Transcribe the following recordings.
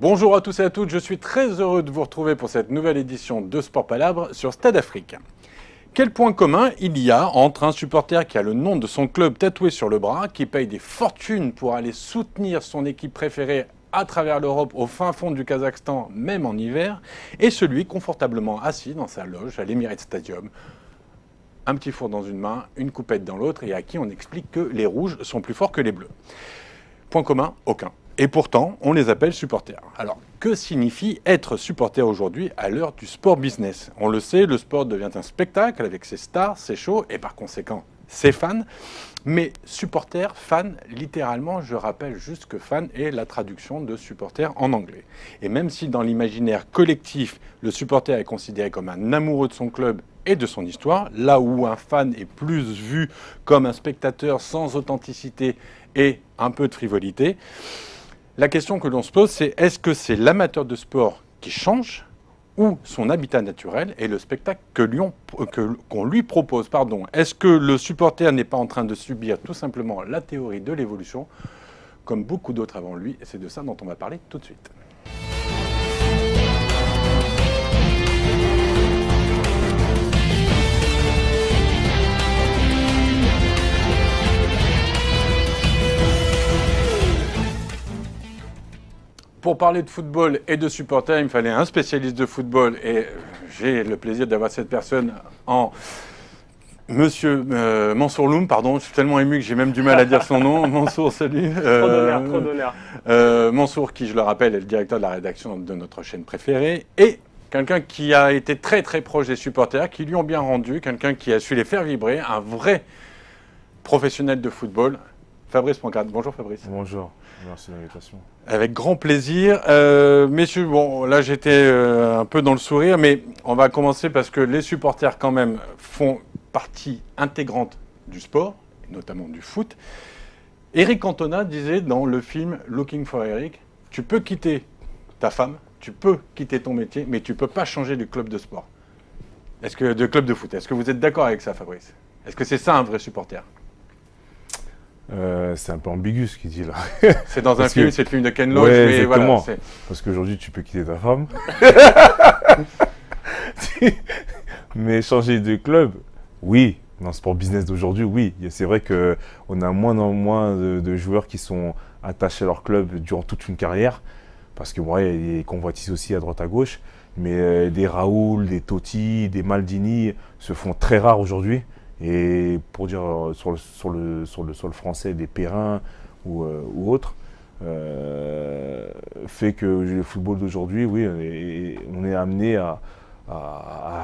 Bonjour à tous et à toutes, je suis très heureux de vous retrouver pour cette nouvelle édition de Sport Palabre sur Stade Afric. Quel point commun il y a entre un supporter qui a le nom de son club tatoué sur le bras, qui paye des fortunes pour aller soutenir son équipe préférée à travers l'Europe, au fin fond du Kazakhstan, même en hiver, et celui confortablement assis dans sa loge à l'Emirates Stadium, un petit four dans une main, une coupette dans l'autre, et à qui on explique que les rouges sont plus forts que les bleus. Point commun, aucun. Et pourtant, on les appelle supporters. Alors, que signifie être supporter aujourd'hui à l'heure du sport business? On le sait, le sport devient un spectacle avec ses stars, ses shows et par conséquent ses fans. Mais supporter, fan, littéralement, je rappelle juste que fan est la traduction de supporter en anglais. Et même si dans l'imaginaire collectif, le supporter est considéré comme un amoureux de son club et de son histoire, là où un fan est plus vu comme un spectateur sans authenticité et un peu de frivolité, la question que l'on se pose, c'est est-ce que c'est l'amateur de sport qui change ou son habitat naturel et le spectacle qu'on lui propose, pardon. Est-ce que le supporter n'est pas en train de subir tout simplement la théorie de l'évolution, comme beaucoup d'autres avant lui? Et c'est de ça dont on va parler tout de suite. Pour parler de football et de supporters, il me fallait un spécialiste de football et j'ai le plaisir d'avoir cette personne en Monsieur Mansour Loum, pardon, je suis tellement ému que j'ai même du mal à dire son nom. Mansour, salut. Trop d'honneur. Mansour qui, je le rappelle, est le directeur de la rédaction de notre chaîne préférée et quelqu'un qui a été très très proche des supporters, qui lui ont bien rendu, quelqu'un qui a su les faire vibrer, un vrai professionnel de football. Fabrice Pancard. Bonjour Fabrice. Bonjour, merci de l'invitation. Avec grand plaisir. Messieurs, bon, là j'étais un peu dans le sourire, mais on va commencer parce que les supporters quand même font partie intégrante du sport, notamment du foot. Eric Cantona disait dans le film Looking for Eric, tu peux quitter ta femme, tu peux quitter ton métier, mais tu ne peux pas changer de club de sport. Est-ce que, de club de foot. Est-ce que vous êtes d'accord avec ça, Fabrice? Est-ce que c'est ça un vrai supporter? C'est un peu ambigu ce qu'il dit là. C'est dans un film, c'est le film de Ken Loach. Ouais, mais voilà, parce qu'aujourd'hui tu peux quitter ta femme. Mais changer de club, oui. Dans le sport business d'aujourd'hui, oui. C'est vrai qu'on a moins en moins de joueurs qui sont attachés à leur club durant toute une carrière. Parce que, ouais, il y a des convoitises aussi à droite à gauche. Mais des Raoul, des Totti, des Maldini se font très rares aujourd'hui. Et pour dire sur le français, des Perrins ou autres, fait que le football d'aujourd'hui, oui, on est amené à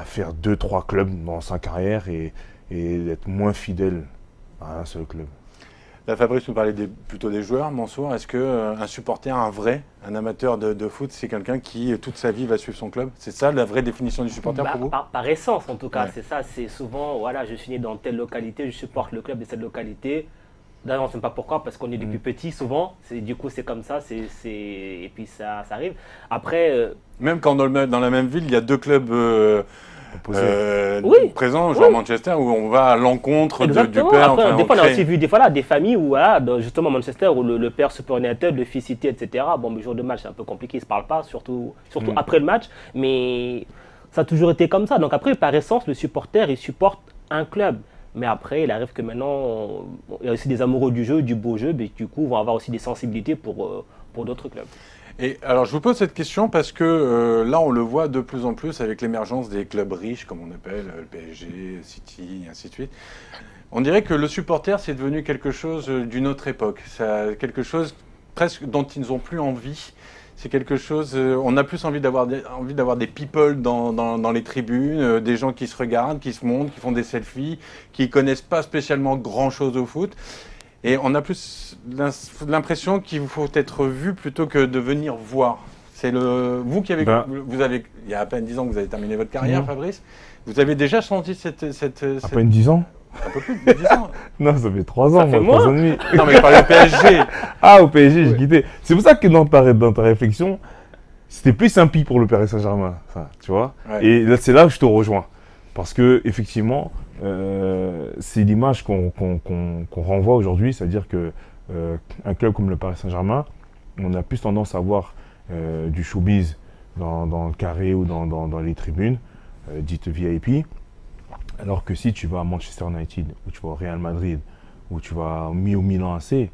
faire 2-3 clubs dans sa carrière et être moins fidèle à un seul club. Là, Fabrice, nous parlait plutôt des joueurs. Mansour, est-ce qu'un supporter, un vrai, un amateur de foot, c'est quelqu'un qui, toute sa vie, va suivre son club? C'est ça la vraie définition du supporter pour vous? Par essence, en tout cas, ouais. C'est ça. C'est souvent, voilà, je suis né dans telle localité, je supporte le club de cette localité. D'ailleurs, on ne sait pas pourquoi, parce qu'on est depuis petit, souvent. Du coup, c'est comme ça, et puis ça arrive. Après... Même quand dans la même ville, il y a 2 clubs... oui. Présent, genre oui. Manchester, où on va à l'encontre du père. Après, enfin, des fois, on a aussi vu des familles où, voilà, justement, Manchester, où le père se United, le fils cité, etc. Bon, le jour de match, c'est un peu compliqué, ils ne se parlent pas, surtout après le match. Mais ça a toujours été comme ça. Donc après, par essence, le supporter, il supporte un club. Mais après, il arrive que maintenant, il y a aussi des amoureux du jeu, du beau jeu, mais du coup, vont avoir aussi des sensibilités pour d'autres clubs. Et alors, je vous pose cette question parce que là, on le voit de plus en plus avec l'émergence des clubs riches, comme on appelle le PSG, City, et ainsi de suite. On dirait que le supporter, c'est devenu quelque chose d'une autre époque. Quelque chose presque dont ils n'ont plus envie. C'est quelque chose... on a plus envie d'avoir des people dans les tribunes, des gens qui se regardent, qui se montrent, qui font des selfies, qui ne connaissent pas spécialement grand-chose au foot. Et on a plus l'impression qu'il faut être vu plutôt que de venir voir. C'est vous qui avez, il y a à peine 10 ans que vous avez terminé votre carrière, Fabrice. Vous avez déjà senti cette à peine 10 ans. Un peu plus de 10 ans. Non, ça fait 3 ans, moi, 3 ans et demi. Non, mais je parlais au PSG. Ah, au PSG, ouais. J'ai quitté. C'est pour ça que dans ta réflexion, c'était plus impie pour le Paris Saint-Germain, tu vois. Ouais. Et c'est là où je te rejoins. Parce que, effectivement, c'est l'image qu'on renvoie aujourd'hui, c'est-à-dire qu'un club comme le Paris Saint-Germain, on a plus tendance à voir du showbiz dans le carré ou dans les tribunes, dites VIP. Alors que si tu vas à Manchester United, ou tu vas au Real Madrid, ou tu vas au Milan AC,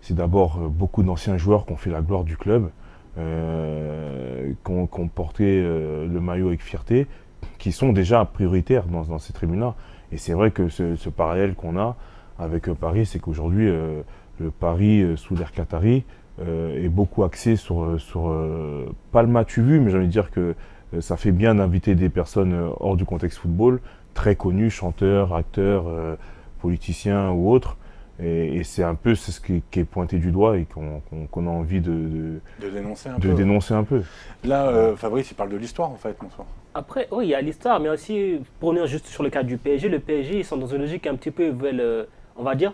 c'est d'abord beaucoup d'anciens joueurs qui ont fait la gloire du club, qui ont porté le maillot avec fierté, qui sont déjà prioritaires dans ces tribunes-là. Et c'est vrai que ce parallèle qu'on a avec Paris, c'est qu'aujourd'hui, le Paris sous l'ère qatari est beaucoup axé sur pas le match vu, mais j'ai envie de dire que ça fait bien d'inviter des personnes hors du contexte football, très connues, chanteurs, acteurs, politiciens ou autres. Et c'est un peu ce qui est pointé du doigt et qu'on a envie de dénoncer un peu. Là, Fabrice, il parle de l'histoire en fait, Mansour. Après, oui, il y a l'histoire, mais aussi, pour revenir juste sur le cas du PSG, le PSG, ils sont dans une logique un petit peu, ils veulent, on va dire,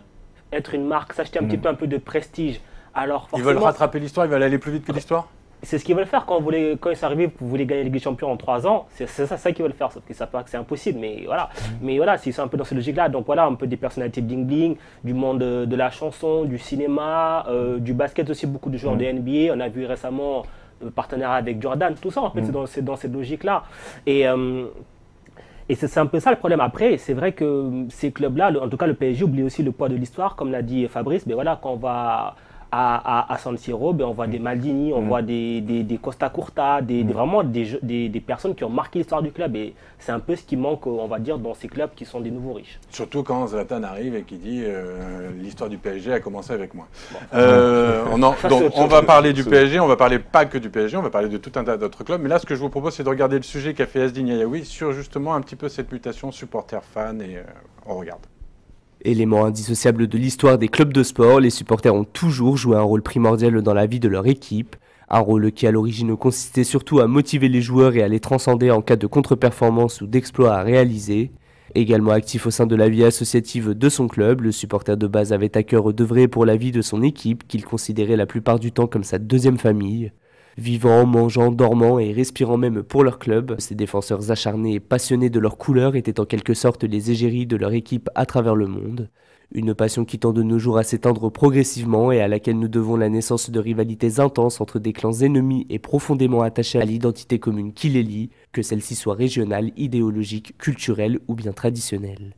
être une marque, s'acheter un petit peu de prestige. Alors, ils veulent rattraper l'histoire, ils veulent aller plus vite que l'histoire. C'est ce qu'ils veulent faire quand ils sont arrivés, vous voulez gagner la Ligue des Champions en 3 ans, c'est ça qu'ils veulent faire, sauf qu'ils savent pas que c'est impossible, mais voilà. Mais voilà, ils sont un peu dans cette logique-là, donc voilà, un peu des personnalités bling-bling, du monde de la chanson, du cinéma, du basket aussi, beaucoup de joueurs de NBA, on a vu récemment le partenariat avec Jordan, tout ça en fait, c'est dans cette logique-là. Et c'est un peu ça le problème. Après, c'est vrai que ces clubs-là, en tout cas le PSG oublie aussi le poids de l'histoire, comme l'a dit Fabrice, mais voilà, quand on va à San Siro, ben on voit des Maldini, on voit des Costa Curta, vraiment des personnes qui ont marqué l'histoire du club. Et c'est un peu ce qui manque, on va dire, dans ces clubs qui sont des nouveaux riches. Surtout quand Zlatan arrive et qui dit l'histoire du PSG a commencé avec moi. Bon, on va parler du PSG, on va parler pas que du PSG, on va parler de tout un tas d'autres clubs. Mais là, ce que je vous propose, c'est de regarder le sujet qu'a fait Asdine Yahoui sur justement un petit peu cette mutation supporter-fan. Et on regarde. Élément indissociable de l'histoire des clubs de sport, les supporters ont toujours joué un rôle primordial dans la vie de leur équipe. Un rôle qui à l'origine consistait surtout à motiver les joueurs et à les transcender en cas de contre-performance ou d'exploit à réaliser. Également actif au sein de la vie associative de son club, le supporter de base avait à cœur d'œuvrer pour la vie de son équipe, qu'il considérait la plupart du temps comme sa deuxième famille. Vivant, mangeant, dormant et respirant même pour leur club, ces défenseurs acharnés et passionnés de leur couleur étaient en quelque sorte les égéries de leur équipe à travers le monde. Une passion qui tend de nos jours à s'éteindre progressivement et à laquelle nous devons la naissance de rivalités intenses entre des clans ennemis et profondément attachés à l'identité commune qui les lie, que celle-ci soit régionale, idéologique, culturelle ou bien traditionnelle.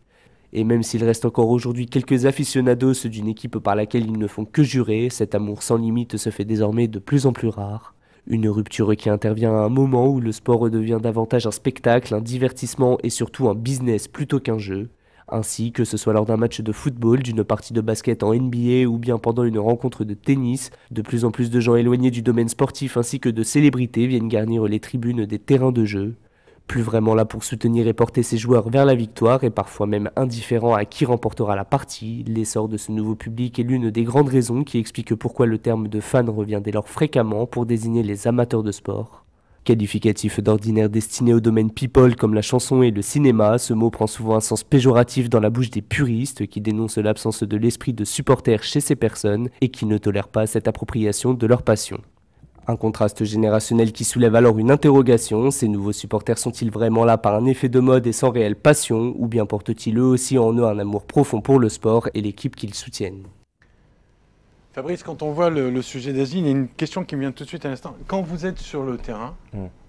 Et même s'il reste encore aujourd'hui quelques aficionados d'une équipe par laquelle ils ne font que jurer, cet amour sans limite se fait désormais de plus en plus rare. Une rupture qui intervient à un moment où le sport redevient davantage un spectacle, un divertissement et surtout un business plutôt qu'un jeu. Ainsi, que ce soit lors d'un match de football, d'une partie de basket en NBA ou bien pendant une rencontre de tennis, de plus en plus de gens éloignés du domaine sportif ainsi que de célébrités viennent garnir les tribunes des terrains de jeu. Plus vraiment là pour soutenir et porter ses joueurs vers la victoire et parfois même indifférent à qui remportera la partie, l'essor de ce nouveau public est l'une des grandes raisons qui explique pourquoi le terme de fan revient dès lors fréquemment pour désigner les amateurs de sport. Qualificatif d'ordinaire destiné au domaine people comme la chanson et le cinéma, ce mot prend souvent un sens péjoratif dans la bouche des puristes qui dénoncent l'absence de l'esprit de supporter chez ces personnes et qui ne tolèrent pas cette appropriation de leur passion. Un contraste générationnel qui soulève alors une interrogation, ces nouveaux supporters sont-ils vraiment là par un effet de mode et sans réelle passion, ou bien portent-ils eux aussi en eux un amour profond pour le sport et l'équipe qu'ils soutiennent? Fabrice, quand on voit le sujet d'Asdine, il y a une question qui me vient tout de suite à l'instant. Quand vous êtes sur le terrain,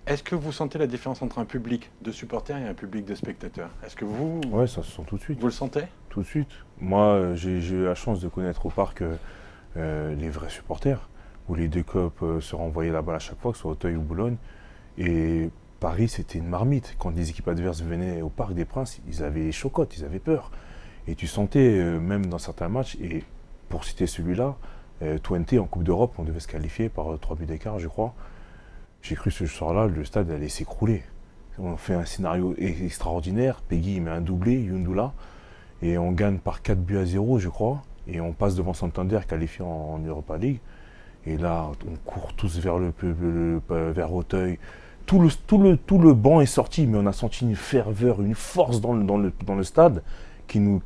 est-ce que vous sentez la différence entre un public de supporters et un public de spectateurs? Est-ce que vous... Oui, ça se sent tout de suite. Vous le sentez? Tout de suite. Moi, j'ai eu la chance de connaître au parc les vrais supporters, où les deux clubs se renvoyaient la balle à chaque fois, que ce soit Auteuil ou Boulogne. Et Paris, c'était une marmite. Quand des équipes adverses venaient au Parc des Princes, ils avaient les chocottes, ils avaient peur. Et tu sentais, même dans certains matchs, et pour citer celui-là, Twente en Coupe d'Europe, on devait se qualifier par 3 buts d'écart, je crois. J'ai cru ce soir-là, le stade allait s'écrouler. On fait un scénario extraordinaire. Peggy met un doublé, Yundula, et on gagne par 4 buts à 0, je crois. Et on passe devant Santander, qualifié en Europa League. Et là, on court tous vers Auteuil. Tout le banc est sorti, mais on a senti une ferveur, une force dans le stade qui nous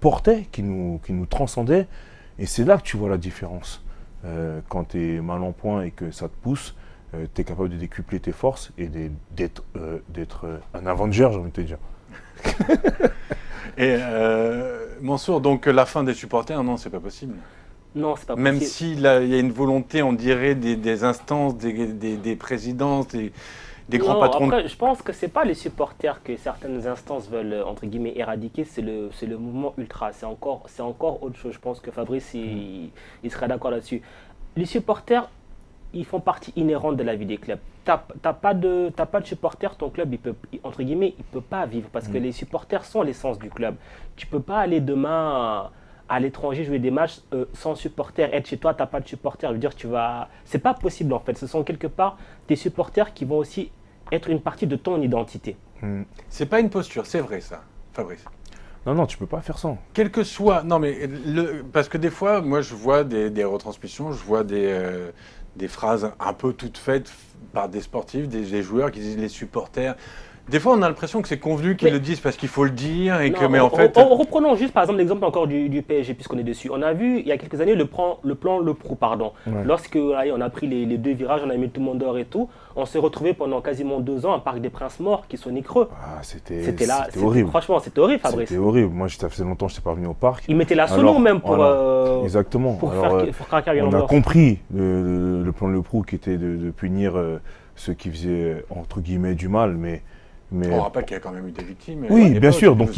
portait, qui nous transcendait. Et c'est là que tu vois la différence. Quand tu es mal en point et que ça te pousse, tu es capable de décupler tes forces et d'être un Avenger, j'ai envie de te dire. Et Mansour, donc la fin des supporters, non, c'est pas possible. Non, c'est pas possible. Même s'il y a une volonté, on dirait, des instances, des présidences, des grands patrons. Après, je pense que ce n'est pas les supporters que certaines instances veulent, entre guillemets, éradiquer, c'est le mouvement ultra. C'est encore autre chose. Je pense que Fabrice, il serait d'accord là-dessus. Les supporters, ils font partie inhérente de la vie des clubs. Tu n'as pas de supporters, ton club, entre guillemets, il ne peut pas vivre parce que les supporters sont l'essence du club. Tu ne peux pas aller demain à l'étranger jouer des matchs sans supporters, être chez toi, tu n'as pas de supporters. Je veux dire, tu vas... C'est pas possible en fait. Ce sont quelque part des supporters qui vont aussi être une partie de ton identité. C'est pas une posture, c'est vrai ça, Fabrice. Non, non, tu peux pas faire ça. Quel que soit... Non, mais parce que des fois, moi, je vois des retransmissions, je vois des phrases un peu toutes faites par des sportifs, des joueurs qui disent les supporters. Des fois, on a l'impression que c'est convenu qu'ils le disent parce qu'il faut le dire. Et non, que, mais en fait... Reprenons juste, par exemple, l'exemple encore du PSG, puisqu'on est dessus. On a vu, il y a quelques années, le plan Le Pro, pardon. Ouais. Lorsque, allez, on a pris les deux virages, on a mis tout le monde dehors et tout, on s'est retrouvé pendant quasiment 2 ans à Parc des Princes morts, qui sonnait creux. Ah, c'était horrible. Franchement, c'était horrible, Fabrice. C'était horrible. Moi, ça faisait longtemps que je n'étais pas venu au parc. Ils mettaient la sono même pour... Voilà. Exactement. Pour faire on a compris le plan Le Pro qui était de punir ceux qui faisaient, entre guillemets, du mal, mais on rappelle qu'il y a quand même eu des victimes. Oui, bien sûr. Donc,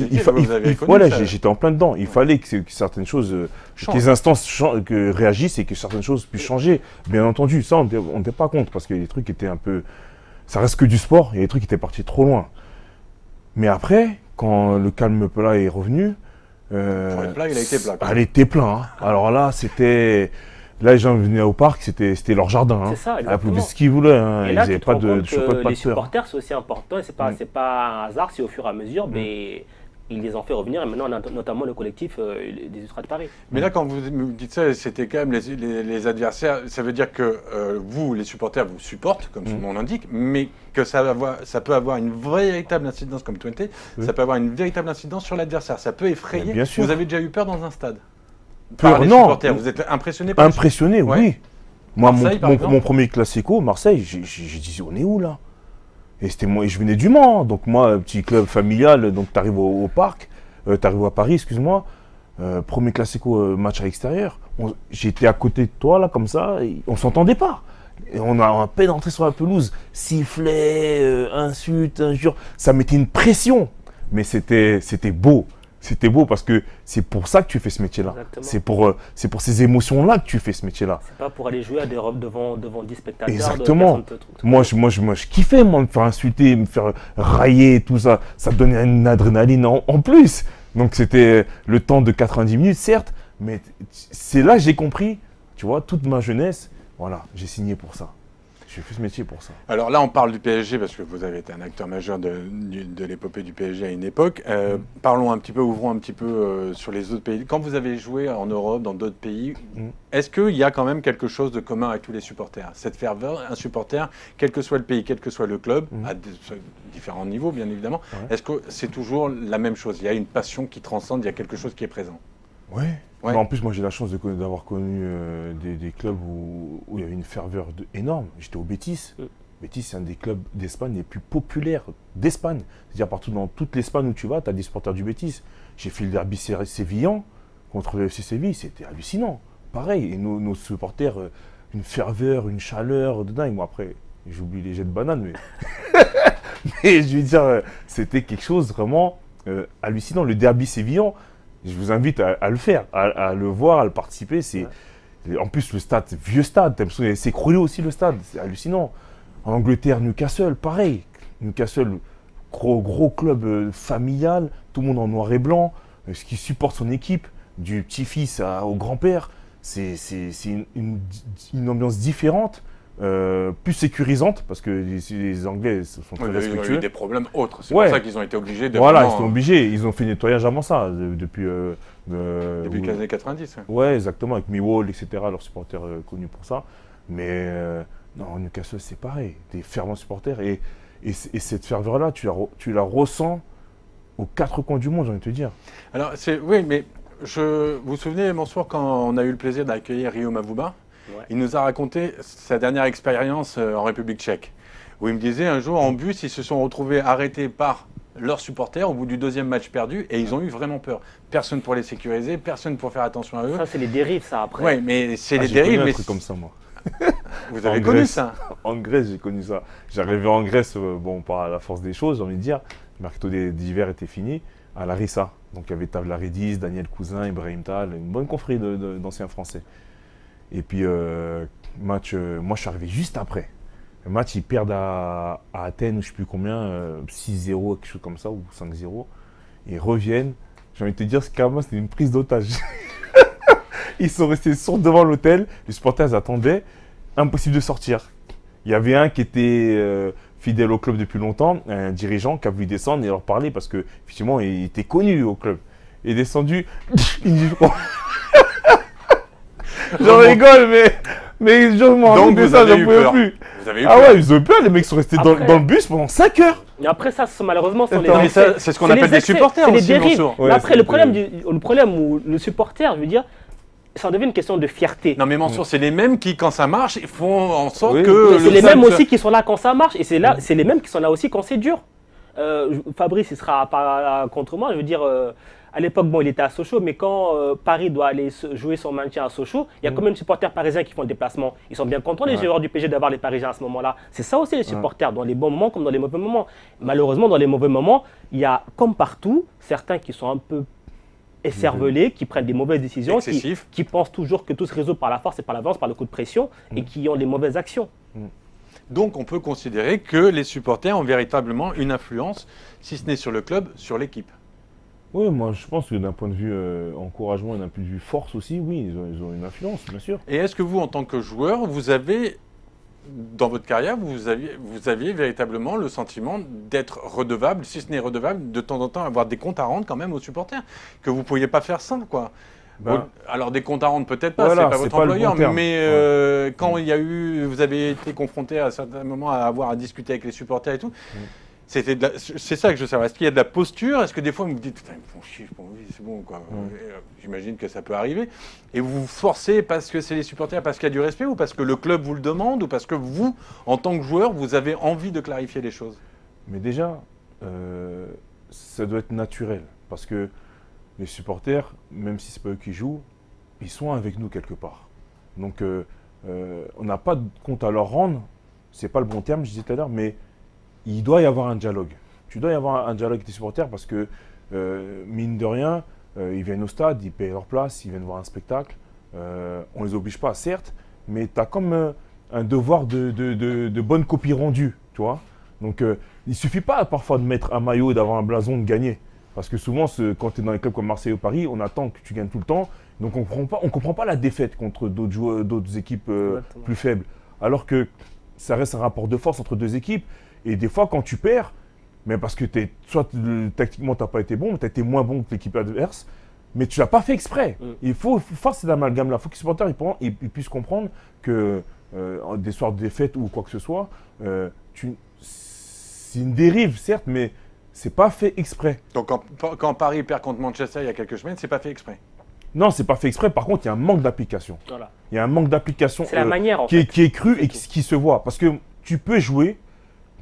voilà, j'étais en plein dedans. Il fallait que certaines choses, que les instances réagissent et que certaines choses puissent changer. Bien entendu, ça, on n'était pas contre parce que les trucs étaient un peu... Ça reste que du sport et les trucs étaient partis trop loin. Mais après, quand le calme plat est revenu... Pour être plat, il a été plat. Il était plein. Hein. Alors là, c'était... Là, les gens venaient au parc, c'était leur jardin. C'est ça, exactement. Ils faisaient ce qu'ils voulaient. Hein. Et là, ils n'avaient pas de chocolat. Les supporters, c'est aussi important. Ce n'est pas un hasard, c'est au fur et à mesure. Mais ils les ont fait revenir. Et maintenant, on a notamment le collectif des Ultras de Paris. Mais là, quand vous me dites ça, c'était quand même les adversaires. Ça veut dire que vous, les supporters, vous supportez, comme son nom l'indique. Mais que ça peut avoir une véritable incidence, comme Twente. Ça peut avoir une véritable incidence sur l'adversaire. Ça peut effrayer. Bien sûr. Vous avez déjà eu peur dans un stade? Peur, non. Vous êtes impressionné par... Impressionné, oui. Ouais. Moi, mon premier Classico, Marseille, j'ai dit, on est où là? Et c'était moi, je venais du Mans, donc moi, petit club familial, donc tu arrives au parc, tu arrives à Paris, excuse-moi, premier Classico, match à l'extérieur, j'étais à côté de toi là, comme ça, et on s'entendait pas. Et on a à peine entré sur la pelouse, sifflet, insultes, injures, ça mettait une pression, mais c'était beau. C'était beau parce que c'est pour ça que tu fais ce métier-là. C'est pour ces émotions-là que tu fais ce métier-là. C'est pas pour aller jouer à des robes devant 10 spectateurs. Exactement. Moi, je kiffais, moi, me faire insulter, me faire railler, tout ça. Ça donnait une adrénaline en plus. Donc, c'était le temps de 90 minutes, certes, mais c'est là que j'ai compris, tu vois, toute ma jeunesse, voilà, j'ai signé pour ça. J'ai fait ce métier pour ça. Alors là, on parle du PSG parce que vous avez été un acteur majeur de l'épopée du PSG à une époque. Parlons un petit peu, ouvrons un petit peu sur les autres pays. Quand vous avez joué en Europe, dans d'autres pays, est-ce qu'il y a quand même quelque chose de commun avec tous les supporters? Cette ferveur, un supporter, quel que soit le pays, quel que soit le club, à différents niveaux bien évidemment, est-ce que c'est toujours la même chose? Il y a une passion qui transcende, il y a quelque chose qui est présent? Oui. Ouais. En plus, moi, j'ai la chance d'avoir connu des clubs où il y avait une ferveur énorme. J'étais au Bétis. Bétis, c'est un des clubs d'Espagne les plus populaires d'Espagne. C'est-à-dire, partout dans toute l'Espagne où tu vas, tu as des supporters du Bétis. J'ai fait le derby sévillan contre le FC Séville. C'était hallucinant. Pareil. Et nos supporters, une ferveur, une chaleur de dingue. Moi, après, j'oublie les jets de banane, mais... mais je veux dire, c'était quelque chose vraiment hallucinant. Le derby sévillan. Je vous invite à le faire, à le voir, à le participer. En plus, le stade, vieux stade, c'est écroulé aussi le stade, c'est hallucinant. En Angleterre, Newcastle, pareil. Newcastle, gros club familial, tout le monde en noir et blanc, ce qui supporte son équipe, du petit-fils au grand-père. C'est une ambiance différente. Plus sécurisante parce que les Anglais sont très respectueux. Ils ont eu des problèmes autres, c'est pour ça qu'ils ont été obligés de... Voilà, ils sont obligés, ils ont fait nettoyage avant ça, depuis les années 90. Ouais, exactement, avec Millwall, etc., leurs supporters connus pour ça. Mais non, Newcastle, c'est pareil, des fervents supporters. Et cette ferveur-là, tu la ressens aux 4 coins du monde, j'ai envie de te dire. Alors, oui, mais vous vous souvenez, Mansour, quand on a eu le plaisir d'accueillir Rio Mavouba? Ouais. Il nous a raconté sa dernière expérience en République tchèque, où il me disait un jour en bus, ils se sont retrouvés arrêtés par leurs supporters au bout du deuxième match perdu, et ils ont eu vraiment peur. Personne pour les sécuriser, personne pour faire attention à eux. Ça, c'est les dérives, ça, après. Oui, mais c'est les dérives. J'ai connu comme ça, moi. Vous avez connu ça? En Grèce, j'ai connu ça. J'arrivais en Grèce, bon, par la force des choses, j'ai envie de dire. Le mercato d'hiver était fini à la Rissa. Donc, il y avait Tavlaridis, Daniel Cousin, Ibrahim Tal, une bonne confrérie d'anciens Français. Et puis, match, moi, je suis arrivé juste après. Le match, ils perdent à Athènes, je ne sais plus combien, 6-0, quelque chose comme ça, ou 5-0. Ils reviennent. J'ai envie de te dire, ce carrément, c'était une prise d'otage. Ils sont restés sourds devant l'hôtel. Les supporters attendaient. Impossible de sortir. Il y avait un qui était fidèle au club depuis longtemps, un dirigeant qui a voulu descendre et leur parler parce que, effectivement, il était connu au club. Il est descendu. Il dit, oh. J'en rigole, mais je m'en rends de ça, j'en pouvais plus. Vous avez eu peur. Ah ouais, ils ont eu peur, les mecs sont restés après, dans le bus pendant 5 heures. Et après ça, malheureusement, c'est ce qu'on appelle des supporters aussi. Les dérives. Ouais, après, le problème où le supporter, je veux dire, ça devient une question de fierté. Non mais Mansour, c'est les mêmes qui, quand ça marche, font en sorte que... C'est les mêmes aussi qui sont là quand ça marche, et c'est les mêmes qui sont là aussi quand c'est dur. Fabrice, il sera pas contre moi, je veux dire... À l'époque, bon, il était à Sochaux, mais quand Paris doit aller jouer son maintien à Sochaux, il y a quand même des supporters parisiens qui font le déplacement. Ils sont bien contents, les joueurs du PSG, d'avoir les Parisiens à ce moment-là. C'est ça aussi, les supporters, dans les bons moments comme dans les mauvais moments. Malheureusement, dans les mauvais moments, il y a, comme partout, certains qui sont un peu esservelés, qui prennent des mauvaises décisions, qui pensent toujours que tout se résout par la force et par la violence, par le coup de pression, et qui ont les mauvaises actions. Donc, on peut considérer que les supporters ont véritablement une influence, si ce n'est sur le club, sur l'équipe. Oui, moi je pense que d'un point de vue encouragement et d'un point de vue force aussi, oui, ils ont une influence, bien sûr. Et est-ce que vous, en tant que joueur, vous avez, dans votre carrière, vous aviez véritablement le sentiment d'être redevable, si ce n'est redevable, de temps en temps avoir des comptes à rendre quand même aux supporters, que vous ne pourriez pas faire ça, quoi. Ben, alors des comptes à rendre peut-être pas, voilà, c'est pas votre employeur, mais quand il y a eu, vous avez été confronté à certains moments à avoir à discuter avec les supporters et tout. C'est ça que je savais. Est-ce qu'il y a de la posture? Est-ce que des fois vous me dites, putain, ils me font chier, c'est bon quoi. J'imagine que ça peut arriver. Et vous vous forcez parce que c'est les supporters, parce qu'il y a du respect, ou parce que le club vous le demande, ou parce que vous, en tant que joueur, vous avez envie de clarifier les choses? Mais déjà, ça doit être naturel. Parce que les supporters, même si c'est pas eux qui jouent, ils sont avec nous quelque part. Donc on n'a pas de compte à leur rendre. C'est pas le bon terme, je disais tout à l'heure, mais il doit y avoir un dialogue. Tu dois y avoir un dialogue avec tes supporters parce que, mine de rien, ils viennent au stade, ils payent leur place, ils viennent voir un spectacle. On ne les oblige pas, certes, mais tu as comme un devoir de bonne copie rendue, tu vois. Donc, il ne suffit pas parfois de mettre un maillot, d'avoir un blason, de gagner. Parce que souvent, quand tu es dans les clubs comme Marseille ou Paris, on attend que tu gagnes tout le temps. Donc, on ne comprend pas la défaite contre d'autres équipes plus faibles. Alors que ça reste un rapport de force entre deux équipes. Et des fois, quand tu perds, mais parce que soit tactiquement, tu n'as pas été bon, tu as été moins bon que l'équipe adverse, mais tu ne l'as pas fait exprès. Il faut faire cet amalgame-là. Il faut que les supporters ils puissent comprendre que des soirs de défaite ou quoi que ce soit, c'est une dérive, certes, mais ce n'est pas fait exprès. Donc, quand Paris perd contre Manchester il y a quelques semaines, ce n'est pas fait exprès? Non, ce n'est pas fait exprès. Par contre, il y a un manque d'application. Voilà. Il y a un manque d'application qui est cru et qui se voit. Parce que tu peux jouer,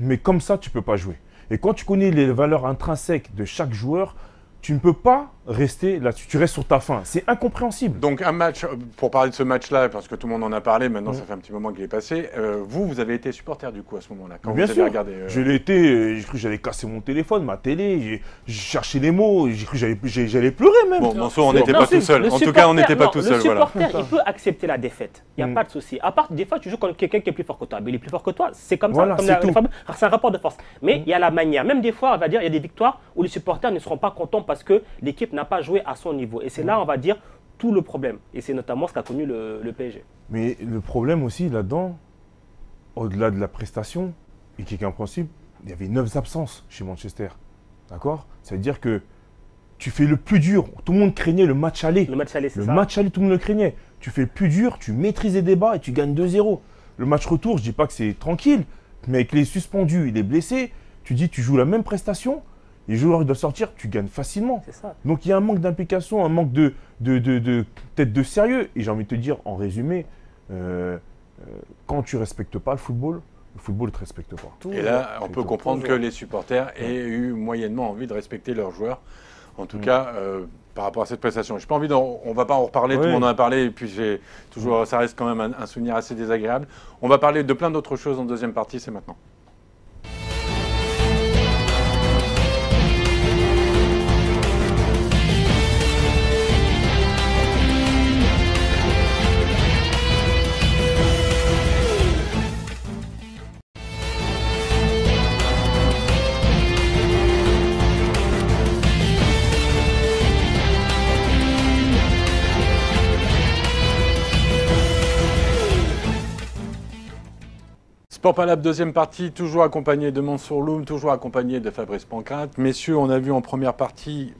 mais comme ça, tu ne peux pas jouer. Et quand tu connais les valeurs intrinsèques de chaque joueur, tu ne peux pas rester là-dessus. Tu restes sur ta faim. C'est incompréhensible. Donc un match, pour parler de ce match-là, parce que tout le monde en a parlé, maintenant ça fait un petit moment qu'il est passé, vous avez été supporter du coup à ce moment-là. Bien sûr, je l'ai été, j'ai cru que j'allais casser mon téléphone, ma télé, j'ai cherché les mots, j'ai cru que j'allais pleurer même. Bon, Mansour, on n'était pas tout seul. En tout cas, on n'était pas tout seul. Le supporter, il peut accepter la défaite. Il n'y a pas de souci. À part, des fois, tu joues contre quelqu'un qui est plus fort que toi. Mais il est plus fort que toi, c'est comme ça. C'est un rapport de force. Mais il y a la manière. Même des fois, on va dire, il y a des victoires où les supporters ne seront pas contents parce que l'équipe n'a pas joué à son niveau. Et c'est là, on va dire, tout le problème. Et c'est notamment ce qu'a connu le PSG. Mais le problème aussi, là-dedans, au-delà de la prestation, et qui est compréhensible, il y avait 9 absences chez Manchester. D'accord? Ça veut dire que tu fais le plus dur. Tout le monde craignait le match aller. Le match aller, c'est ça. Le match aller, tout le monde le craignait. Tu fais le plus dur, tu maîtrises les débats et tu gagnes 2-0. Le match retour, je ne dis pas que c'est tranquille, mais avec les suspendus et les blessés, tu dis tu joues la même prestation. Les joueurs doivent sortir, tu gagnes facilement. Ça. Donc il y a un manque d'implication, un manque de sérieux. Et j'ai envie de te dire, en résumé, quand tu ne respectes pas le football, le football ne te respecte pas. Et là, on peut comprendre que les supporters aient eu moyennement envie de respecter leurs joueurs. En tout cas, par rapport à cette prestation. Je n'ai pas envie on ne va pas en reparler, tout le monde en a parlé, et puis toujours, ça reste quand même un souvenir assez désagréable. On va parler de plein d'autres choses en deuxième partie, c'est maintenant. Sport Palab, deuxième partie, toujours accompagné de Mansour Loum, toujours accompagné de Fabrice Pancard. Messieurs, on a vu en première partie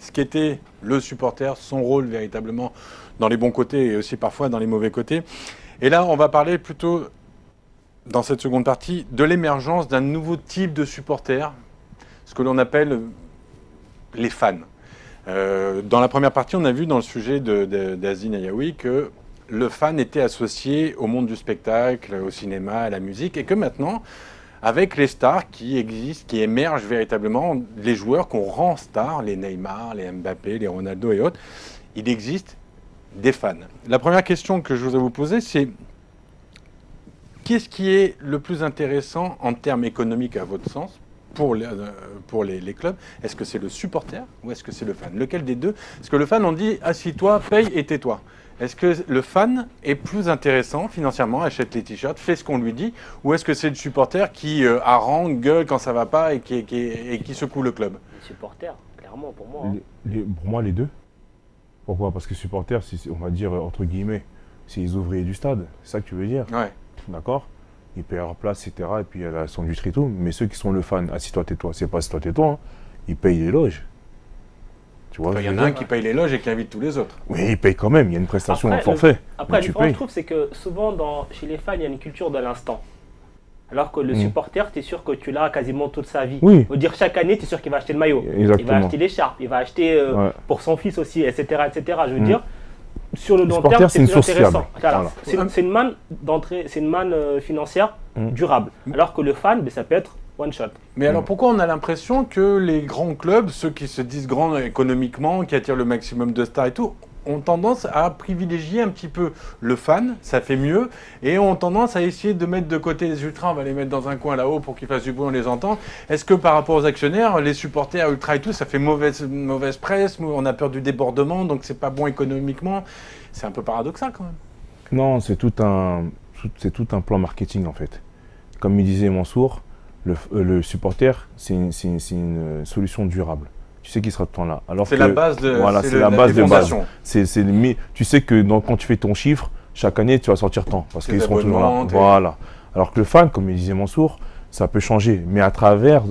ce qu'était le supporter, son rôle véritablement dans les bons côtés et aussi parfois dans les mauvais côtés. Et là, on va parler plutôt, dans cette seconde partie, de l'émergence d'un nouveau type de supporter, ce que l'on appelle les fans. Dans la première partie, on a vu dans le sujet d'Asdine Yahoui que le fan était associé au monde du spectacle, au cinéma, à la musique, et que maintenant, avec les stars qui existent, qui émergent véritablement, les joueurs qu'on rend stars, les Neymar, les Mbappé, les Ronaldo et autres, il existe des fans. La première question que je voudrais vous poser, c'est qu'est-ce qui est le plus intéressant en termes économiques à votre sens pour les clubs? Est-ce que c'est le supporter ou est-ce que c'est le fan? Lequel des deux? Est-ce que le fan, on dit « assis-toi, paye et tais-toi ». Est-ce que le fan est plus intéressant financièrement, achète les t-shirts, fait ce qu'on lui dit, ou est-ce que c'est le supporter qui harangue, gueule quand ça ne va pas et qui secoue le club? Le supporter, clairement, pour moi. Pour moi, les deux. Pourquoi? Parce que supporter, on va dire, entre guillemets, c'est les ouvriers du stade, c'est ça que tu veux dire? Ouais. D'accord? Ils payent leur place, etc. Et puis il y a la sandwicherie et tout. Mais ceux qui sont le fan, assis-toi, tais-toi, c'est pas assis-toi, tais-toi, hein, ils payent les loges. Il y en a un qui paye les loges et qui invite tous les autres. Oui, il paye quand même, il y a une prestation en forfait. Après, la différence, je trouve, c'est que souvent chez les fans, il y a une culture de l'instant. Alors que le supporter, tu es sûr que tu l'as quasiment toute sa vie. Oui. Ou dire chaque année, tu es sûr qu'il va acheter le maillot, exactement. Il va acheter l'écharpe, il va acheter pour son fils aussi, etc. etc. Je veux dire, sur le long terme, c'est une source intéressant. Voilà. C'est une manne d'entrée, c'est une manne financière durable. Alors que le fan, ben, ça peut être one shot. Mais alors pourquoi on a l'impression que les grands clubs, ceux qui se disent grands économiquement, qui attirent le maximum de stars et tout, ont tendance à privilégier un petit peu le fan, ça fait mieux, et ont tendance à essayer de mettre de côté les ultras, on va les mettre dans un coin là-haut pour qu'ils fassent du bruit, on les entend. Est-ce que par rapport aux actionnaires, les supporters ultras et tout, ça fait mauvaise presse, on a peur du débordement, donc c'est pas bon économiquement? C'est un peu paradoxal quand même. Non, c'est tout un plan marketing en fait. Comme il disait Mansour, le supporter, c'est une solution durable. Tu sais qu'il sera tout le temps là. C'est la base de voilà, c'est la base de base. Tu sais que quand tu fais ton chiffre, chaque année, tu vas sortir tant parce qu'ils seront toujours là. Voilà. Alors que le fan, comme il disait Mansour, ça peut changer. Mais à travers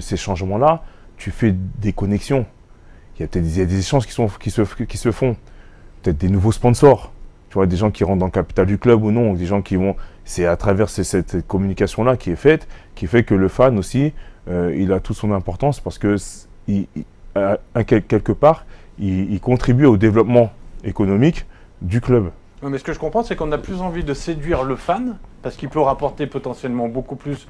ces changements-là, tu fais des connexions. Il y a peut-être des échanges qui se font. Peut-être des nouveaux sponsors. Tu vois, des gens qui rentrent dans le capital du club ou non, ou des gens qui vont... C'est à travers cette communication-là qui est faite, qui fait que le fan aussi, il a toute son importance parce que quelque part, il contribue au développement économique du club. Oui, mais ce que je comprends, c'est qu'on a plus envie de séduire le fan parce qu'il peut rapporter potentiellement beaucoup plus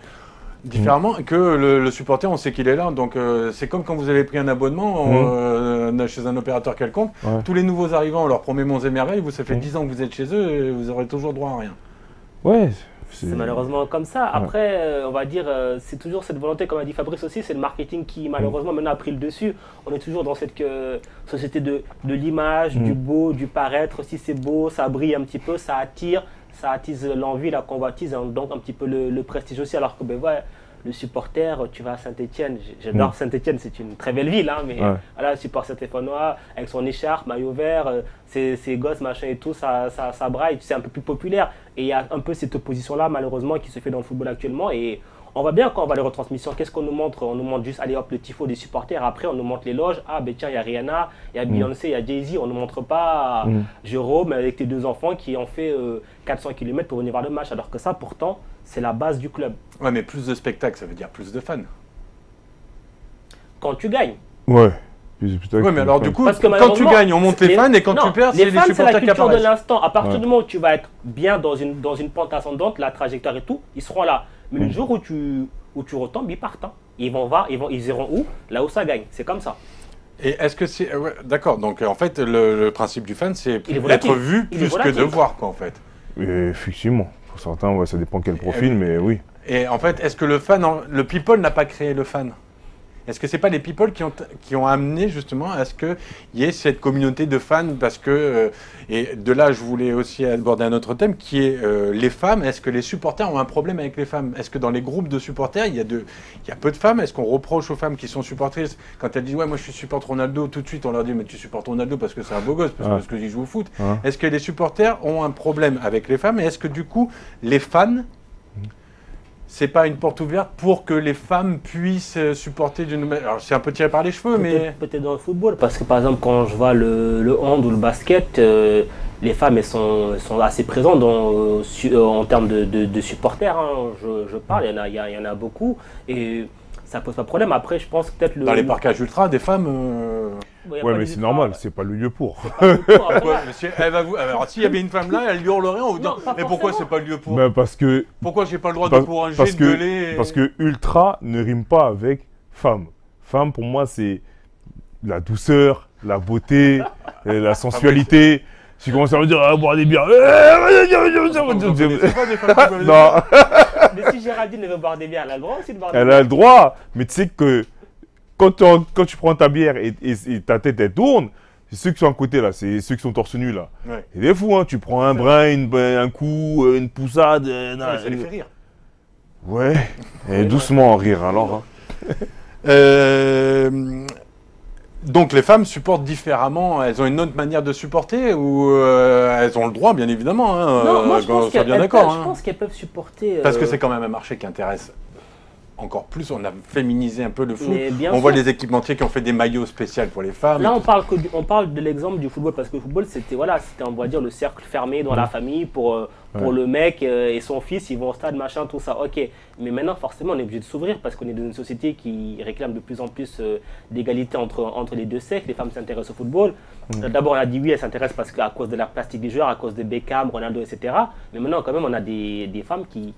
différemment que le supporter, on sait qu'il est là. Donc c'est comme quand vous avez pris un abonnement chez un opérateur quelconque. Ouais. Tous les nouveaux arrivants, on leur promet monts et merveilles. Vous, ça fait 10 ans que vous êtes chez eux et vous aurez toujours droit à rien. Ouais, c'est malheureusement comme ça. Après, on va dire, c'est toujours cette volonté, comme a dit Fabrice aussi, c'est le marketing qui malheureusement maintenant a pris le dessus. On est toujours dans cette société de l'image, du beau, du paraître. Si c'est beau, ça brille un petit peu, ça attire, ça attise l'envie, la convoitise, hein, donc un petit peu le prestige aussi. Alors que ben, ouais, le supporter, tu vas à Saint-Etienne, j'adore Saint-Etienne, c'est une très belle ville, hein, mais voilà, le supporter Saint-Étiennois, avec son écharpe, maillot vert, ses gosses, machin et tout, ça braille, c'est un peu plus populaire. Et il y a un peu cette opposition-là, malheureusement, qui se fait dans le football actuellement. Et on voit bien quand on va les retransmissions, qu'est-ce qu'on nous montre? On nous montre juste, allez hop, le tifo des supporters, après on nous montre les loges, ah ben tiens, il y a Rihanna, il y a Beyoncé, il y a Jay-Z, on ne nous montre pas Jérôme avec tes deux enfants qui ont fait 400 km pour venir voir le match, alors que ça, pourtant, c'est la base du club. Ouais, mais plus de spectacles, ça veut dire plus de fans. Quand tu gagnes. Ouais. Ouais, mais alors du coup, quand tu gagnes, on monte les fans, et quand tu perds, c'est les supporters qui apparaissent. Les fans, c'est la culture de l'instant. À partir du moment où tu vas être bien dans une pente ascendante, la trajectoire et tout, ils seront là. Mais le jour où tu retombes, ils partent. Ils iront où? Là où ça gagne. C'est comme ça. Et est-ce que c'est... Ouais, d'accord, donc en fait, le principe du fan, c'est d'être vu plus que de voir, quoi, en fait. Effectivement. Pour certains, ouais, ça dépend quel profil, mais oui. Et en fait, est-ce que le fan, le people n'a pas créé le fan? Est-ce que ce n'est pas les people qui ont amené justement à ce qu'il y ait cette communauté de fans? Parce que, et de là, je voulais aussi aborder un autre thème qui est les femmes. Est-ce que les supporters ont un problème avec les femmes? Est-ce que dans les groupes de supporters, il y a peu de femmes? Est-ce qu'on reproche aux femmes qui sont supportrices? Quand elles disent « Ouais, moi je supporte Ronaldo », tout de suite on leur dit « Mais tu supportes Ronaldo parce que c'est un beau gosse, parce que j'y joue au foot ». Est-ce que les supporters ont un problème avec les femmes? Et est-ce que du coup, les fans... C'est pas une porte ouverte pour que les femmes puissent supporter d'une nouvelle... Alors, c'est un peu tiré par les cheveux, mais... Peut-être dans le football, parce que par exemple, quand je vois le hand ou le basket, les femmes, elles sont assez présentes en termes de supporters. Hein. Je parle, il y en a beaucoup, et ça pose pas de problème. Après, je pense que peut-être... Dans les parcages ultra, des femmes... Ouais, mais c'est normal, c'est pas le lieu pour. Alors, s'il y avait une femme là, elle lui hurlerait, on vous dit « Mais pourquoi c'est pas le lieu pour ?» Pourquoi j'ai pas le droit de décourager, de gueuler ? Parce que ultra ne rime pas avec femme. Femme, pour moi, c'est la douceur, la beauté, la sensualité. Si tu commences à me dire « Ah, boire des bières !» Non. Mais si Géraldine veut boire des bières, elle a le droit aussi de boire des bières. Elle a le droit, mais tu sais que... Quand tu prends ta bière et ta tête elle tourne, c'est ceux qui sont à côté là, c'est ceux qui sont torse nus là. Ouais. C'est des fous, hein, tu prends un brin, un coup, une poussade. Ça les fait rire. Ouais, et doucement rire alors. Hein. Donc les femmes supportent différemment, elles ont une autre manière de supporter ou elles ont le droit bien évidemment. Hein, non, moi je pense qu'elles peuvent supporter. Parce que c'est quand même un marché qui intéresse. Encore plus, on a féminisé un peu le foot. On voit les équipementiers qui ont fait des maillots spéciaux pour les femmes. Là, on parle de l'exemple du football, parce que le football, c'était, voilà, on va dire, le cercle fermé dans la famille pour le mec et son fils, ils vont au stade, machin, tout ça. Ok, mais maintenant, forcément, on est obligé de s'ouvrir parce qu'on est dans une société qui réclame de plus en plus d'égalité entre les deux sexes. Les femmes s'intéressent au football. D'abord, on a dit oui, elles s'intéressent parce qu'à cause de la plastique des joueurs, à cause de Beckham, Ronaldo, etc. Mais maintenant, quand même, on a des femmes qui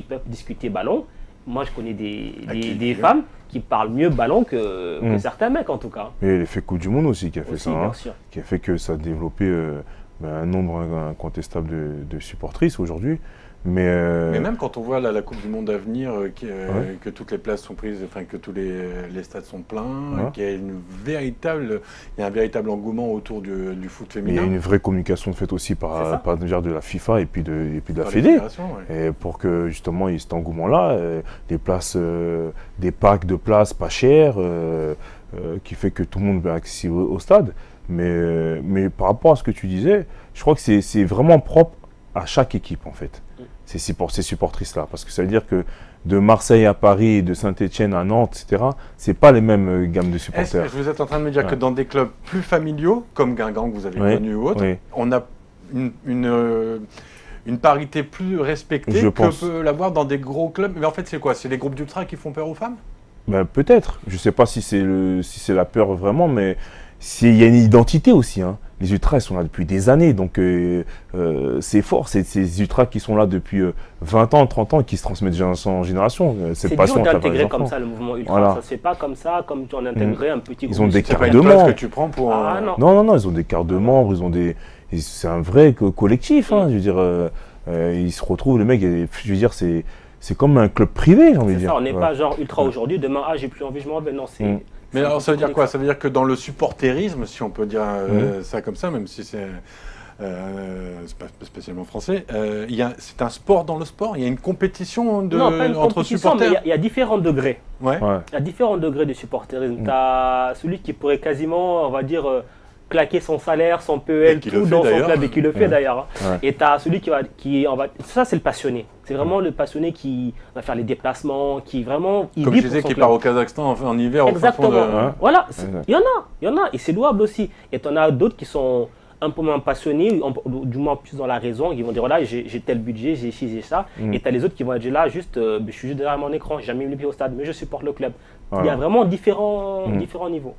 peuvent discuter ballon. Moi, je connais des femmes qui parlent mieux ballon que certains mecs, en tout cas. Et l'effet Coupe du Monde aussi qui a fait ça, hein, qui a fait que ça a développé un nombre incontestable de supportrices aujourd'hui. Mais même quand on voit la Coupe du Monde à venir, que toutes les places sont prises, enfin que tous les stades sont pleins, qu'il y a un véritable engouement autour du foot féminin. Il y a une vraie communication faite aussi par de la FIFA et puis de la Fédé, ouais. Et pour que justement il y ait cet engouement-là, des packs de places pas chères, qui fait que tout le monde va accéder au stade. Mais par rapport à ce que tu disais, je crois que c'est vraiment propre à chaque équipe en fait, ces supportrices-là. Parce que ça veut dire que de Marseille à Paris, et de Saint-Etienne à Nantes, etc., c'est pas les mêmes gammes de supporters. Vous êtes en train de me dire que dans des clubs plus familiaux, comme Guingamp que vous avez connu ou autre, on a une parité plus respectée que peut l'avoir dans des gros clubs. Mais en fait, c'est quoi? C'est les groupes d'ultra qui font peur aux femmes? Ben, peut-être. Je ne sais pas si c'est la peur vraiment, mais il y a une identité aussi, hein. Les ultras, ils sont là depuis des années, donc c'est fort. C'est ces ultras qui sont là depuis 20 ans, 30 ans, et qui se transmettent de génération en génération. C'est dur d'intégrer comme ça le mouvement ultra. Voilà. Ça ne se fait pas comme ça, comme tu en intégrais un petit groupe. Ils ont des cartes de membres. Que tu prends pour non, ils ont des cartes de membres. Ils ont des. C'est un vrai collectif. Hein, je veux dire, ils se retrouvent. Le mec, je veux dire, c'est comme un club privé, j'ai envie de dire. On n'est pas genre ultra aujourd'hui. Demain, j'ai plus envie, je m'en vais. Non, c'est. Mais alors ça veut dire quoi? Ça veut dire que dans le supportérisme, si on peut dire ça comme ça, même si c'est pas spécialement français, c'est un sport dans le sport? Il y a une compétition entre supporters? Il y a différents degrés. Il y a différents degrés de supportérisme. Tu as celui qui pourrait quasiment, on va dire, claquer son salaire, son PEL, tout dans son club, et qui le fait d'ailleurs. Et tu as celui ça, c'est le passionné. C'est vraiment le passionné qui va faire les déplacements, qui vraiment... Comme je disais, qui part au Kazakhstan en hiver. Exactement. Voilà, il y en a, et c'est louable aussi. Et tu en as d'autres qui sont un peu moins passionnés, du moins plus dans la raison, qui vont dire, voilà, j'ai tel budget, j'ai ci, j'ai ça. Et tu as les autres qui vont dire, là, je suis juste derrière mon écran, j'ai jamais mis les pieds au stade, mais je supporte le club. Il y a vraiment différents niveaux.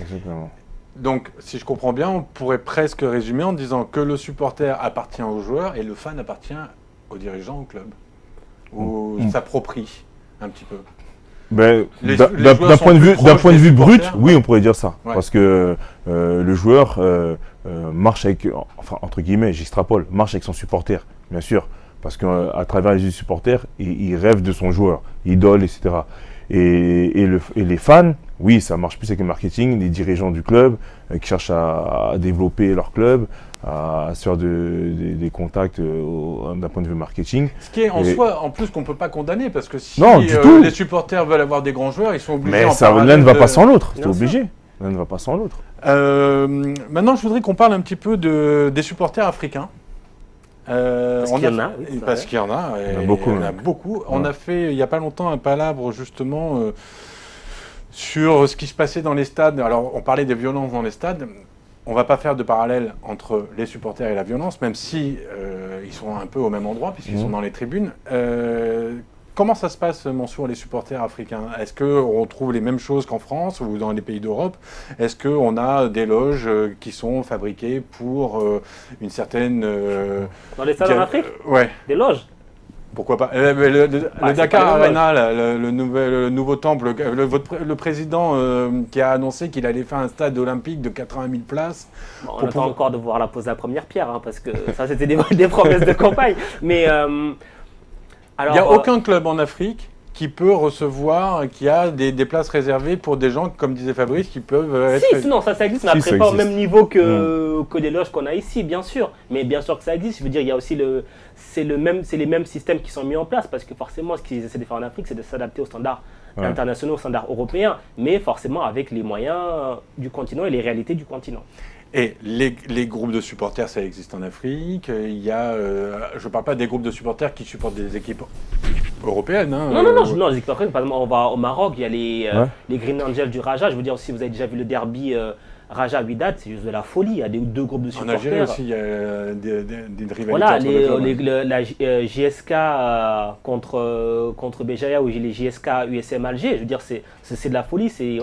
Exactement. Donc, si je comprends bien, on pourrait presque résumer en disant que le supporter appartient au joueur et le fan appartient aux dirigeants, au club, ou s'approprie un petit peu. Ben, d'un point de vue brut, oui, on pourrait dire ça. Ouais. Parce que le joueur marche avec, enfin, entre guillemets, j'extrapole, marche avec son supporter, bien sûr. Parce qu'à travers les yeux du supporter, il rêve de son joueur, idole, etc. Et les fans, oui, ça marche plus avec le marketing, les dirigeants du club qui cherchent à développer leur club, à se faire des contacts d'un point de vue marketing. Ce qui est en soi, en plus, qu'on ne peut pas condamner, parce que si non, les supporters veulent avoir des grands joueurs, ils sont obligés. Mais l'un ne va pas sans l'autre, c'est obligé. L'un ne va pas sans l'autre. Maintenant, je voudrais qu'on parle un petit peu des supporters africains. Parce qu'il y en a, il y en a beaucoup. On a fait, il n'y a pas longtemps, un palabre justement sur ce qui se passait dans les stades. Alors, on parlait des violences dans les stades. On ne va pas faire de parallèle entre les supporters et la violence, même si ils sont un peu au même endroit, puisqu'ils sont dans les tribunes. Comment ça se passe, Mansour, les supporters africains? Est-ce qu'on trouve les mêmes choses qu'en France ou dans les pays d'Europe? Est-ce qu'on a des loges qui sont fabriquées pour une certaine... dans les stades en Afrique? Ouais. Des loges? Pourquoi pas? Le Dakar Arena, le nouveau temple, le président qui a annoncé qu'il allait faire un stade olympique de 80 000 places. Bon, on attend encore de voir la pose de la première pierre, hein, parce que ça, c'était des promesses de campagne. Mais... il n'y a aucun club en Afrique qui peut recevoir, qui a des places réservées pour des gens, comme disait Fabrice, qui peuvent être... Si, non, ça existe, mais après pas au même niveau que des loges qu'on a ici, bien sûr. Mais bien sûr que ça existe. Je veux dire, il y a aussi c'est les mêmes systèmes qui sont mis en place, parce que forcément, ce qu'ils essaient de faire en Afrique, c'est de s'adapter aux standards internationaux, aux standards européens, mais forcément avec les moyens du continent et les réalités du continent. Et les groupes de supporters, ça existe en Afrique. Il y a, je ne parle pas des groupes de supporters qui supportent des équipes européennes. Hein, non, les équipes européennes. Par exemple, on va au Maroc, il y a les Green Angels du Raja. Je veux dire, si vous avez déjà vu le derby Raja-Wydad, c'est juste de la folie. Il y a deux groupes de supporters. En Algérie aussi, il y a des rivalités. Voilà, la JSK contre Béjaïa, ou les JSK USM Alger. Je veux dire, c'est de la folie. C'est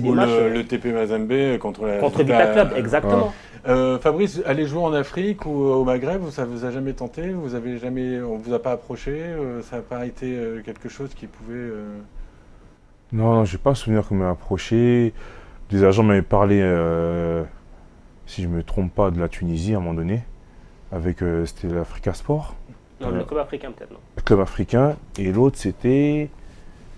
des matchs. Le TP Mazembe contre Vita Club, exactement. Ouais. Fabrice, aller jouer en Afrique ou au Maghreb, ça vous a jamais tenté? Vous avez jamais, on vous a pas approché? Ça n'a pas été quelque chose qui pouvait... Non, j'ai pas souvenir qu'on m'ait approché. Des agents m'avaient parlé, si je ne me trompe pas, de la Tunisie à un moment donné, avec c'était l'Africa Sport. Non, le Club Africain peut-être, non? Le Club Africain, et l'autre c'était...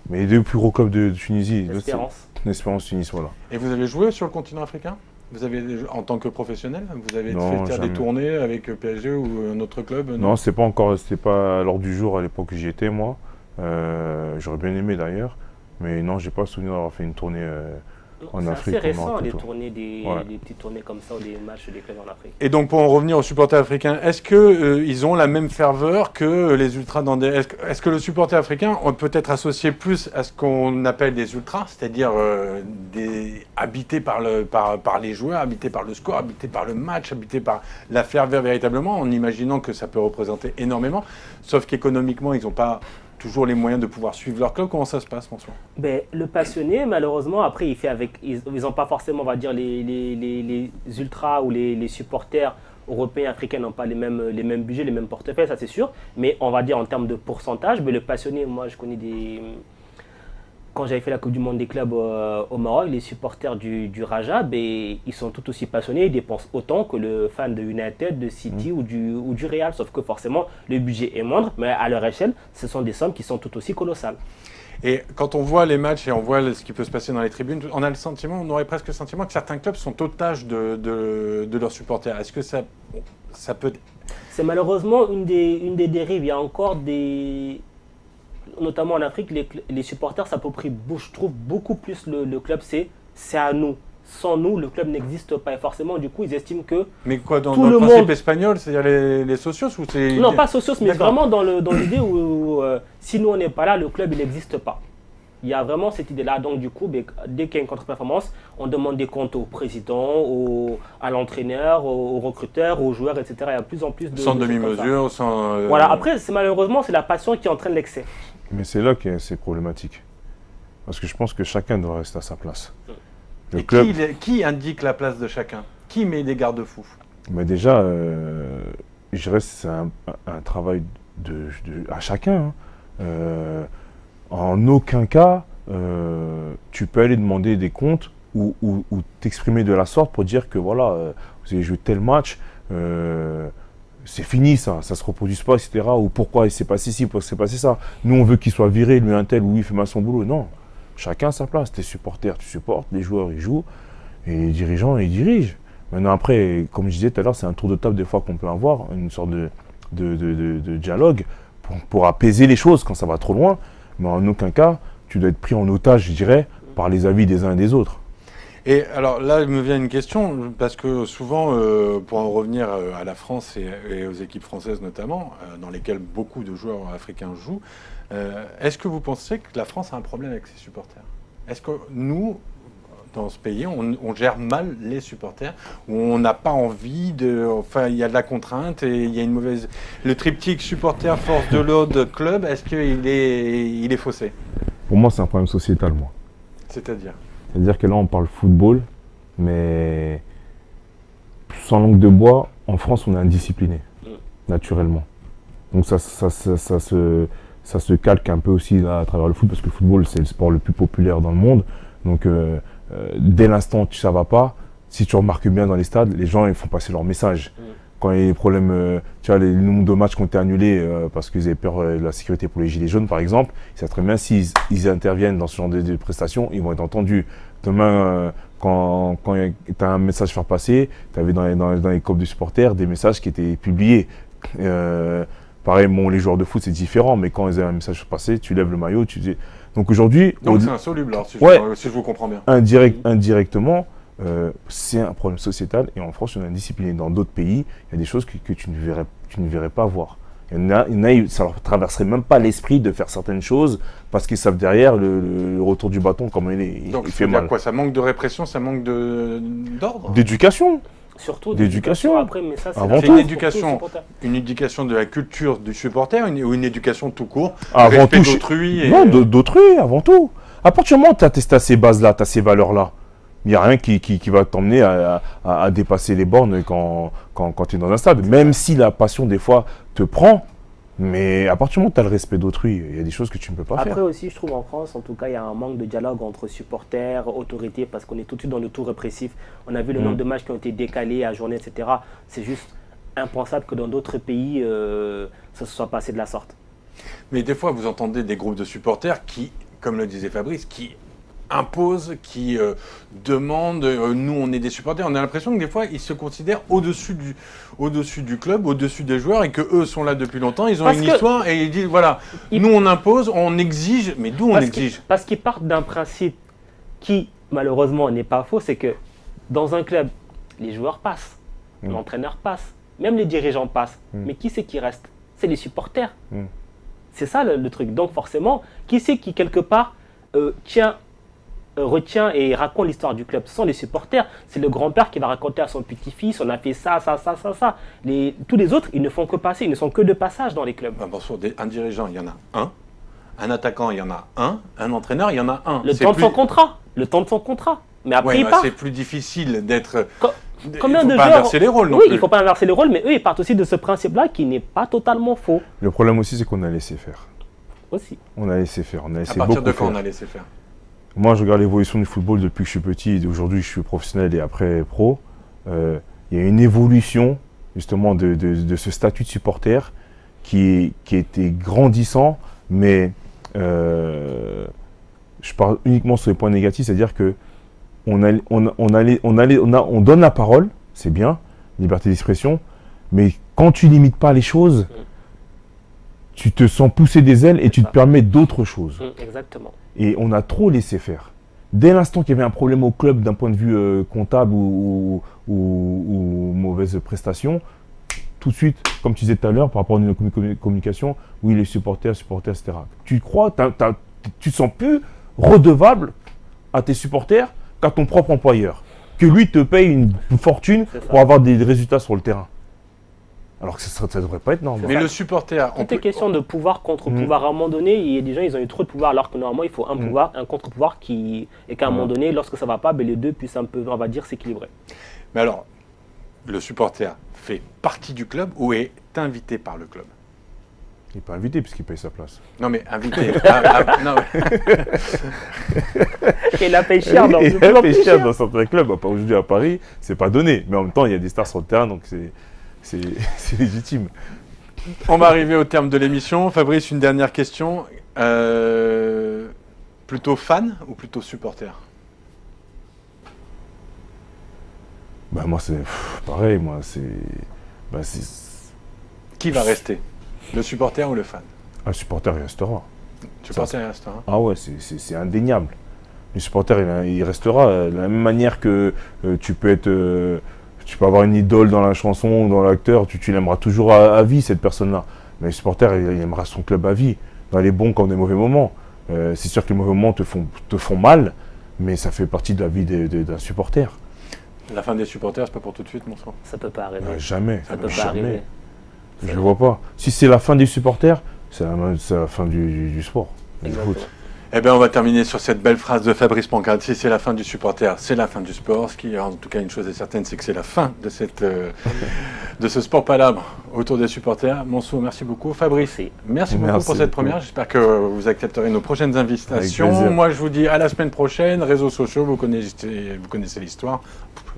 Mais les deux plus gros clubs de Tunisie. L'Espérance. L'Espérance Tunis, voilà. Et vous avez joué sur le continent africain? Vous avez, en tant que professionnel, vous avez fait des tournées avec PSG ou un autre club? Non, ce n'était pas à l'ordre du jour à l'époque où j'y étais, moi. J'aurais bien aimé d'ailleurs, mais non, je n'ai pas le souvenir d'avoir fait une tournée... C'est assez récent, des petites tournées comme ça, ou des matchs des clubs en Afrique. Et donc, pour en revenir aux supporters africains, est-ce qu'ils ont la même ferveur que les ultras dans des... Est-ce que le supporter africain peut être associé plus à ce qu'on appelle des ultras, c'est-à-dire habités par les joueurs, habités par le score, habités par le match, habités par la ferveur véritablement, en imaginant que ça peut représenter énormément, sauf qu'économiquement, ils n'ont pas... toujours les moyens de pouvoir suivre leur club? Comment ça se passe, Mansour? Le passionné, malheureusement, après, il fait avec. Ils n'ont pas forcément, on va dire, les ultras ou les supporters européens, africains n'ont pas les mêmes budgets, les mêmes portefeuilles, ça c'est sûr. Mais on va dire en termes de pourcentage, mais le passionné, moi je connais des... Quand j'avais fait la Coupe du Monde des clubs au Maroc, les supporters du Raja, ils sont tout aussi passionnés, ils dépensent autant que le fan de United, de City ou du Real. Sauf que forcément, le budget est moindre, mais à leur échelle, ce sont des sommes qui sont tout aussi colossales. Et quand on voit les matchs et on voit ce qui peut se passer dans les tribunes, on a le sentiment, on aurait presque le sentiment que certains clubs sont otages de leurs supporters. Est-ce que ça peut... C'est malheureusement une des dérives. Il y a encore des... Notamment en Afrique, les supporters s'approprient, je trouve, beaucoup plus le club. C'est à nous. Sans nous, le club n'existe pas. Et forcément, du coup, ils estiment que... Mais quoi, dans le principe espagnol, c'est-à-dire les socios ou c'est... Non, pas socios, mais vraiment dans l'idée où si nous, on n'est pas là, le club, il n'existe pas. Il y a vraiment cette idée-là. Donc, du coup, dès qu'il y a une contre-performance, on demande des comptes au président, à l'entraîneur, aux recruteurs, aux joueurs, etc. Il y a de plus en plus de... Sans demi-mesure, sans... Voilà. Après, malheureusement, c'est la passion qui entraîne l'excès. Mais c'est là que c'est problématique. Parce que je pense que chacun doit rester à sa place. Et qui indique la place de chacun? Qui met des garde-fous? Mais déjà, je dirais que c'est un travail à chacun. Hein. En aucun cas, tu peux aller demander des comptes ou t'exprimer de la sorte pour dire que voilà, vous avez joué tel match, c'est fini ça, ça se reproduise pas, etc. Ou pourquoi il s'est passé ci, pourquoi il s'est passé ça. Nous, on veut qu'il soit viré, lui un tel, ou il fait mal son boulot. Non, chacun à sa place. Tes supporters, tu supportes, les joueurs, ils jouent, et les dirigeants, ils dirigent. Maintenant, après, comme je disais tout à l'heure, c'est un tour de table des fois qu'on peut avoir, une sorte de dialogue pour apaiser les choses quand ça va trop loin. Mais en aucun cas, tu dois être pris en otage, je dirais, par les avis des uns et des autres. Et alors là, il me vient une question, parce que souvent, pour en revenir à la France et aux équipes françaises notamment, dans lesquelles beaucoup de joueurs africains jouent, est-ce que vous pensez que la France a un problème avec ses supporters? Est-ce que nous, dans ce pays, on gère mal les supporters, où on n'a pas envie de... Enfin, il y a de la contrainte et il y a une mauvaise... Le triptyque supporter, force de l'ordre, club, est-ce qu'il est, faussé? Pour moi, c'est un problème sociétal, moi. C'est-à-dire? C'est-à-dire que là, on parle football, mais sans langue de bois, en France, on est indiscipliné, naturellement. Donc ça se calque un peu aussi là, à travers le foot, parce que le football, c'est le sport le plus populaire dans le monde. Donc dès l'instant où ça ne va pas, si tu remarques bien dans les stades, les gens ils font passer leur message. Quand il y a des problèmes, tu vois, le nombre de matchs qui ont été annulés parce qu'ils avaient peur de la sécurité pour les gilets jaunes, par exemple, ils savent très bien s'ils interviennent dans ce genre de prestations, ils vont être entendus. Demain, quand tu as un message à faire passer, tu avais dans les copes de supporters des messages qui étaient publiés. Pareil, bon, les joueurs de foot, c'est différent, mais quand ils avaient un message à faire passer, tu lèves le maillot, tu dis... Donc aujourd'hui... Donc c'est insoluble, alors, si je vous comprends bien. Indirectement... c'est un problème sociétal et en France on est indiscipliné. Dans d'autres pays, il y a des choses que tu ne verrais pas voir. Il y en a, ça ne leur traverserait même pas l'esprit de faire certaines choses parce qu'ils savent derrière le retour du bâton, comment il fait mal. Quoi, ça manque de répression, ça manque d'ordre, d'éducation. Surtout d'éducation, après, mais ça, c'est une éducation de la culture du supporter ou une éducation tout court, avant tout d'autrui. Non, d'autrui avant tout. À partir du moment où tu as ces bases-là, tu as ces valeurs-là, il n'y a rien qui va t'emmener à dépasser les bornes quand tu es dans un stade. Même si la passion, des fois, te prend, mais à partir du moment où tu as le respect d'autrui, il y a des choses que tu ne peux pas faire. Après aussi, je trouve en France, en tout cas, il y a un manque de dialogue entre supporters, autorités, parce qu'on est tout de suite dans le tout répressif. On a vu le nombre de matchs qui ont été décalés, ajournés, etc. C'est juste impensable que dans d'autres pays, ça se soit passé de la sorte. Mais des fois, vous entendez des groupes de supporters qui, comme le disait Fabrice, qui... impose, qui demande, nous on est des supporters, on a l'impression que des fois ils se considèrent au-dessus du club, au-dessus des joueurs et que eux sont là depuis longtemps, ils ont une histoire et ils disent voilà, nous on impose, on exige, mais d'où on exige? Parce qu'ils partent d'un principe qui malheureusement n'est pas faux, c'est que dans un club, les joueurs passent, l'entraîneur passe, même les dirigeants passent, mais qui c'est qui reste? C'est les supporters. C'est ça le truc. Donc forcément, qui c'est qui quelque part retient et raconte l'histoire du club? Ce sont les supporters. C'est le grand-père qui va raconter à son petit-fils, on a fait ça, ça, ça, ça, ça. Tous les autres, ils ne font que passer, ils ne sont que de passage dans les clubs. Ben, un dirigeant, il y en a un attaquant, il y en a un entraîneur, il y en a un. Le temps de son contrat, mais après il part. C'est plus difficile d'être... Combien de joueurs... Il ne faut pas inverser les rôles non plus. Oui, il ne faut pas inverser les rôles, mais eux, ils partent aussi de ce principe-là qui n'est pas totalement faux. Le problème aussi, c'est qu'on a laissé faire. On a laissé faire, on a laissé beaucoup faire. À partir de quand on a laissé faire? Moi, je regarde l'évolution du football depuis que je suis petit, et aujourd'hui je suis professionnel et après pro. Il y a une évolution justement de ce statut de supporter qui était grandissant, mais je parle uniquement sur les points négatifs, c'est-à-dire que on donne la parole, c'est bien, liberté d'expression, mais quand tu limites pas les choses, tu te sens pousser des ailes et tu te permets d'autres choses. Exactement. Et on a trop laissé faire. Dès l'instant qu'il y avait un problème au club d'un point de vue comptable ou mauvaise prestation, tout de suite, comme tu disais tout à l'heure, par rapport à nos communications, oui, les supporters, etc. Tu crois, tu ne te sens plus redevable à tes supporters qu'à ton propre employeur, que lui te paye une fortune pour avoir des résultats sur le terrain. Alors que ça ne devrait pas être normal. Mais le supporter... Tout est question de pouvoir, contre-pouvoir. À un moment donné, il y a des gens, ils ont eu trop de pouvoir, alors que normalement, il faut un pouvoir, un contre-pouvoir, et qu'à un moment donné, lorsque ça ne va pas, ben, les deux puissent un peu, on va dire, s'équilibrer. Mais alors, le supporter fait partie du club ou est invité par le club? Il n'est pas invité puisqu'il paye sa place. Non mais invité. Non, mais... Il a payé cher dans certains clubs. Aujourd'hui à Paris, c'est pas donné. Mais en même temps, il y a des stars sur le terrain, donc c'est légitime. On va arriver au terme de l'émission. Fabrice, une dernière question. Plutôt fan ou plutôt supporter? Bah moi c'est pareil. Moi c'est. Bah, qui va rester? Le supporter ou le fan? Un supporter, il restera. Supporter, il restera. Ah ouais, c'est indéniable. Le supporter, il restera. De la même manière que tu peux avoir une idole dans la chanson ou dans l'acteur, tu l'aimeras toujours à vie, cette personne-là. Mais le supporter, il aimera son club à vie, dans les bons comme des mauvais moments. C'est sûr que les mauvais moments te font mal, mais ça fait partie de la vie d'un supporter. La fin des supporters, c'est pas pour tout de suite, mon sang. Ça peut pas arriver. Jamais. Ça peut pas arriver. Je ne vois pas. Si c'est la fin des supporters, c'est la fin du sport, du foot. Eh bien, on va terminer sur cette belle phrase de Fabrice Pancard. Si c'est la fin du supporter, c'est la fin du sport. Ce qui, en tout cas, une chose est certaine, c'est que c'est la fin de, ce sport palabre autour des supporters. Monceau, merci beaucoup. Fabrice, merci beaucoup pour cette première. J'espère que vous accepterez nos prochaines invitations. Moi, je vous dis à la semaine prochaine. Réseaux sociaux, vous connaissez l'histoire.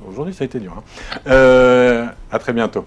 Aujourd'hui, ça a été dur. À très bientôt.